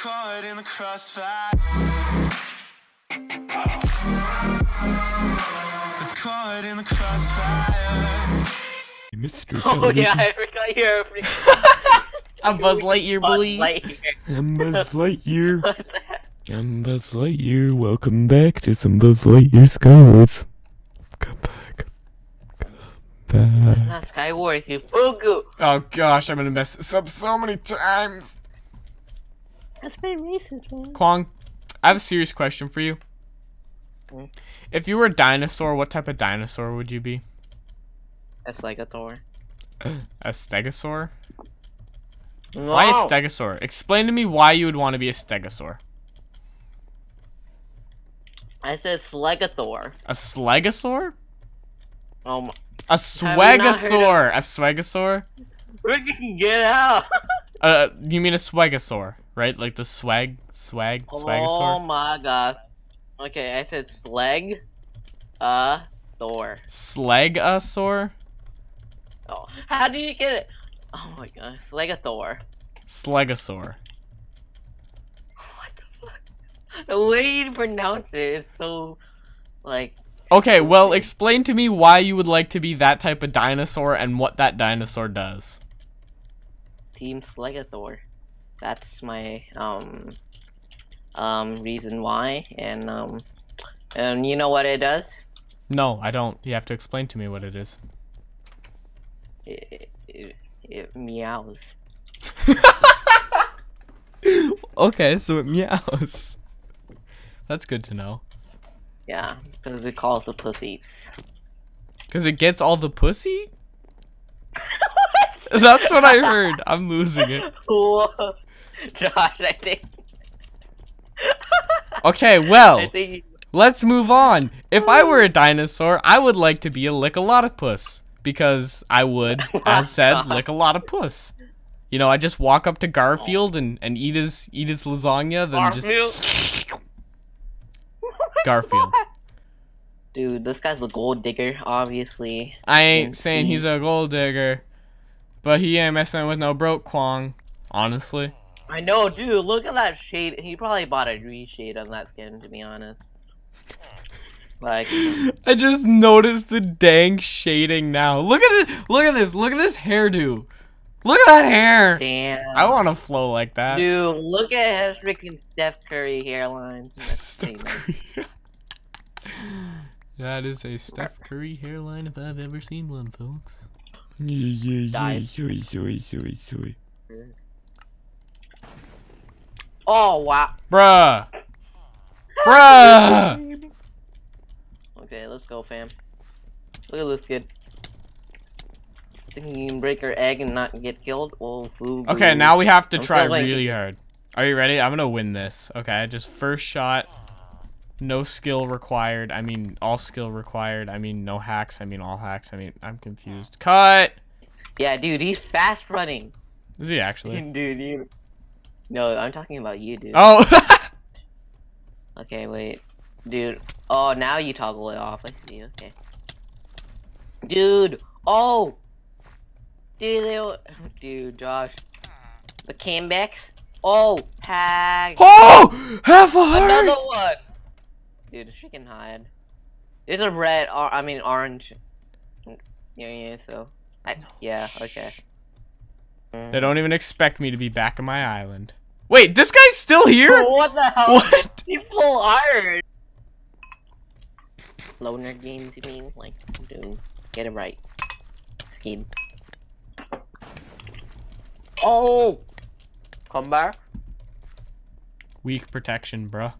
caught in the crossfire. It's caught in the crossfire. Mr. Oh Curry. Yeah, I forgot your opening. I'm Buzz Lightyear, bully. I'm Buzz Lightyear. What the heck? I'm Buzz Lightyear. Welcome back to some Buzz Lightyear SkyWars. Come back. Come back. It's not SkyWars, you fugu. Oh gosh, I'm gonna mess this up so many times. That's pretty racist, man. Kwong, I have a serious question for you. Mm. If you were a dinosaur, what type of dinosaur would you be? A Slagathor. A Stegosaur? No. Why a Stegosaur? Explain to me why you would want to be a Stegosaur. I said Slagathor. A Slagasaur? Oh my. A Swagasaur! A Swagasaur? Freaking get out! You mean a Swagasaur, right? Like the swag, Swagasaur? Oh my god. Okay, I said Slag. Thor. Slagasaur? Oh, how do you get it? Oh my god, Slagathor. Slagasaur. What the fuck? The way you pronounce it is so, like... Okay, well, explain to me why you would like to be that type of dinosaur and what that dinosaur does. Team Slagathor. That's my, reason why, and you know what it does? No, I don't. You have to explain to me what it is. It meows. Okay, so it meows. That's good to know. Yeah, because it calls the pussies. Because it gets all the pussy? What? That's what I heard. I'm losing it. Whoa. Josh, I think. Okay, well, I think... let's move on. If I were a dinosaur, I would like to be a lickalotopus. Because I would, as said, lick a lot of puss. You know, I just walk up to Garfield and eat his lasagna, then Garfield. Just Garfield. Dude, this guy's a gold digger, obviously. I ain't saying he's a gold digger, but he ain't messing with no broke Kwong, honestly. I know, dude. Look at that shade. He probably bought a reshade on that skin, to be honest. Like, I just noticed the dang shading now. Look at this! Look at this! Look at this hairdo! Look at that hair! Damn! I want to flow like that. Dude, look at his freaking Steph Curry hairline. Steph Curry. That is a Steph Curry hairline if I've ever seen one, folks. Oh wow! Bruh! Bruh! Okay, let's go, fam. Look at this kid. Thinking you can break her egg and not get killed? Oh, boo, boo. Okay, now we have to try really hard. Are you ready? I'm gonna win this. Okay, just first shot. No skill required. I mean, all skill required. I mean, no hacks. I mean, all hacks. I mean, I'm confused. Cut! Yeah, dude, he's fast running. Is he actually? Dude, you... No, I'm talking about you, dude. Oh! Okay, wait. Dude, oh, now you toggle it off. I see. Okay, dude. Oh, dude, dude, Josh, the comebacks. Oh, hag. Oh, half a heart. Another one. Dude, she can hide. There's a red. I mean, orange. Yeah. So, yeah. Okay. They don't even expect me to be back on my island. Wait, this guy's still here? What the hell? What? People are. Loner games, you mean? Like, dude, get it right. Skin. Oh! Come back. Weak protection, bruh.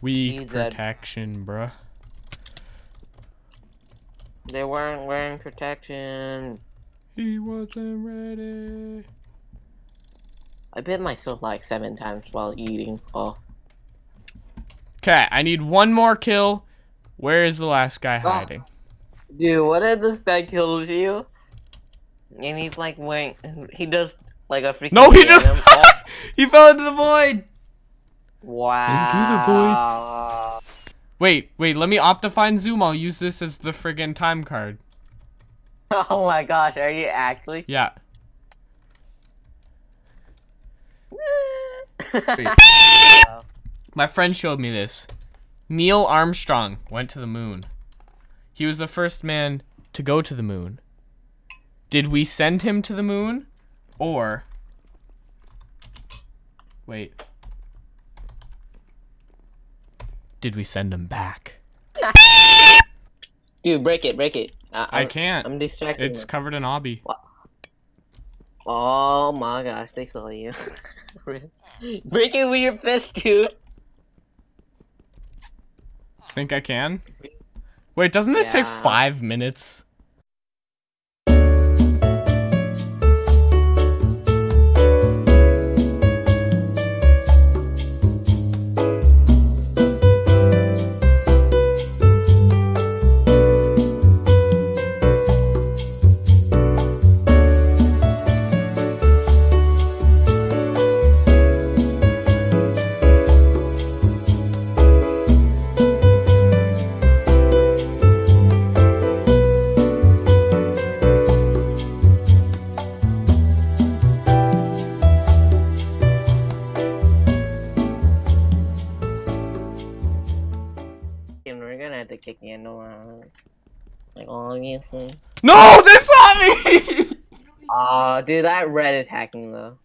Weak protection, bruh. They weren't wearing protection. He wasn't ready. I bit myself like 7 times while eating. Oh. Okay, I need one more kill. Where is the last guy hiding? Dude, what if this guy kills you? And he's like, wait, he does like a freaking. No, he just. He fell into the void. Wow. Into the void. Wait. Let me Optifine zoom. I'll use this as the friggin' time card. Oh my gosh, are you actually? Yeah. My friend showed me this. Neil Armstrong went to the moon. He was the first man to go to the moon. Did we send him to the moon? Or... wait. Did we send him back? Dude, break it, break it. I can't. I'm distracted. It's covered in obby. What? Oh my gosh, they saw you. Break it with your fist, dude. Think I can? Wait, doesn't this take 5 minutes? No, they saw me! Aw, oh, dude, that red is hacking, though.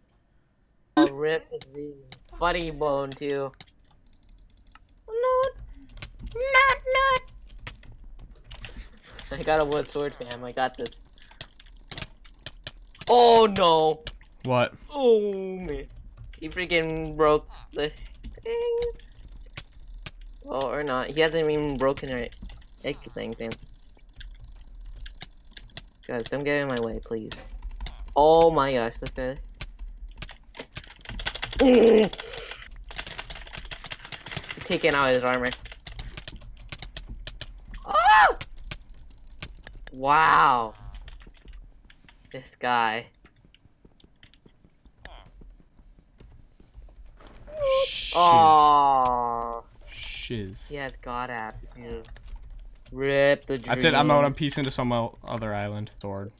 Oh, rip is the funny bone, too. Not. I got a wood sword, fam. I got this. Oh, no. What? Oh, man. He freaking broke the thing. Oh, or not. He hasn't even broken it. Thing, fam. Guys, don't get in my way, please. Oh my gosh, this guy. Taking out his armor. Oh! Wow. This guy. Shiz. Oh. Shiz. He has god app, dude. Rip the dream. That's it, I'm out on peace into some other island. Sword.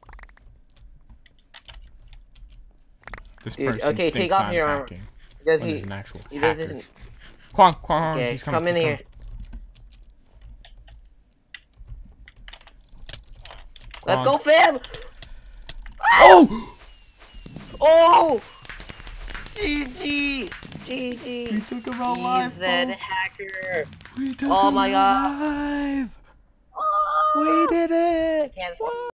This dude, person okay, thinks take off I'm your hacking. Does he, an actual he hacker. Kwong, okay, he's coming. Come in he's here. Coming. Let's go, fam! Oh! Oh! GG! GG! He took him out live, folks. He's that hacker. We took him alive. Oh my god. We did it!